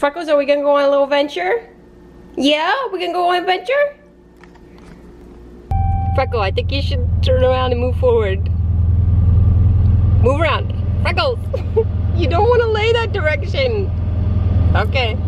Freckles, are we gonna go on a little venture? Yeah, we gonna go on a venture? Freckle, I think you should turn around and move forward. Move around. Freckles! You don't want to lay that direction. Okay.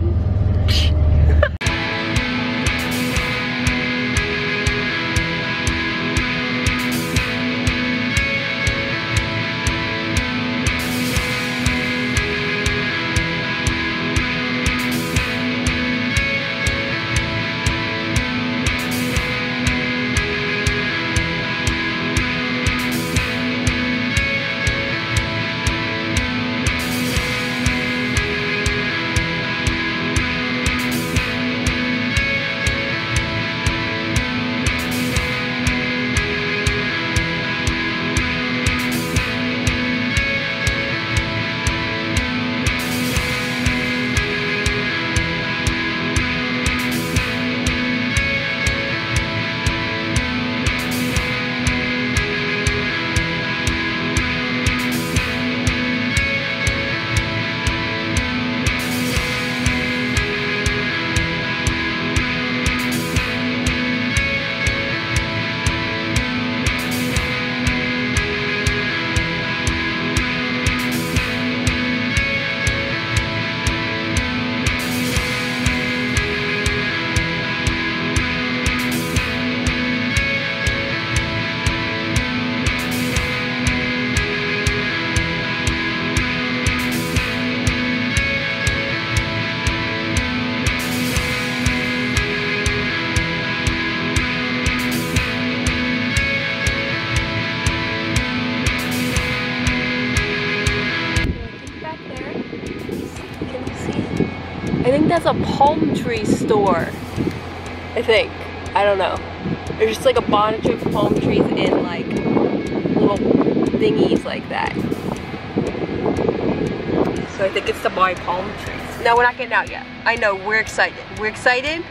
I think that's a palm tree store, I think. I don't know. There's just like a bunch of palm trees in like little thingies like that. So I think it's to buy palm trees. No, we're not getting out yet. I know, we're excited. We're excited.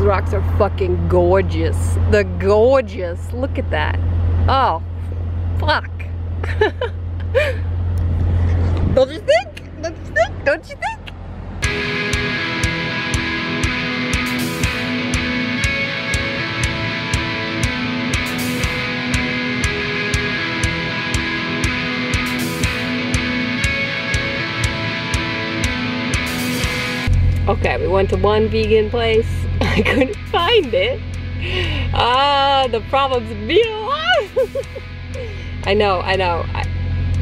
Rocks are fucking gorgeous. They're gorgeous. Look at that. Oh, fuck. Don't you think? Don't you think? Don't you think? Okay, we went to one vegan place. I couldn't find it. Ah, the problem's being alive. I know. I'm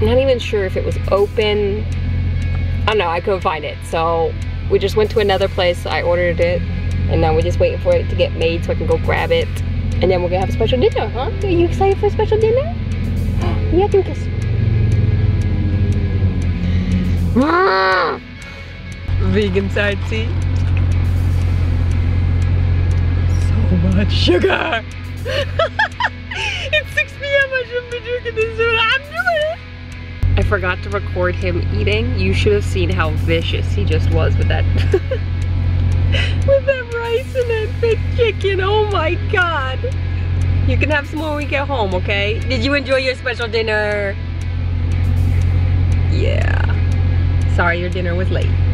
not even sure if it was open. I don't know, I couldn't find it. So we just went to another place, I ordered it, and now we're just waiting for it to get made so I can go grab it. And then we're gonna have a special dinner, huh? Are you excited for a special dinner? Yeah, I think it's... Vegan side seat. Much sugar. It's 6 p.m. I shouldn't be drinking this forgot to record him eating. You should have seen how vicious he just was with that with that rice and that big chicken. Oh my god. You can have some more when we get home, okay? Did you enjoy your special dinner? Yeah. Sorry your dinner was late.